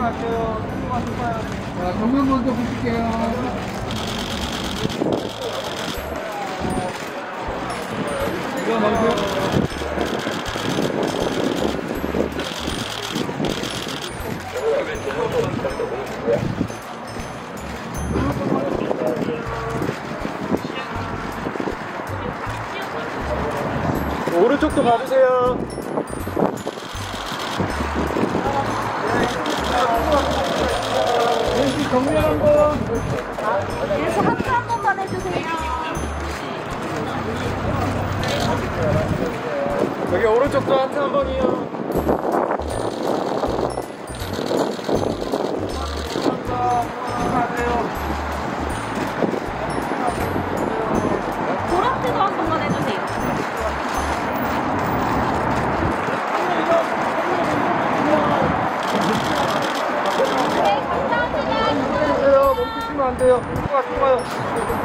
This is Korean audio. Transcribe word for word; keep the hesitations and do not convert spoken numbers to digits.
할게요. 자, 정면 먼저 보실게요. 이거 먼저. 오른쪽도 봐주세요. 왼쪽 정면 한 번. 그래서 하트 한 번만 해주세요. 여기 오른쪽도 하트 한 번이요. 보라색도 한 번만 해주세요. 네, 감사합니다. 안 돼요. 몸 푸시면 안 돼요. 푸시면 안 돼요.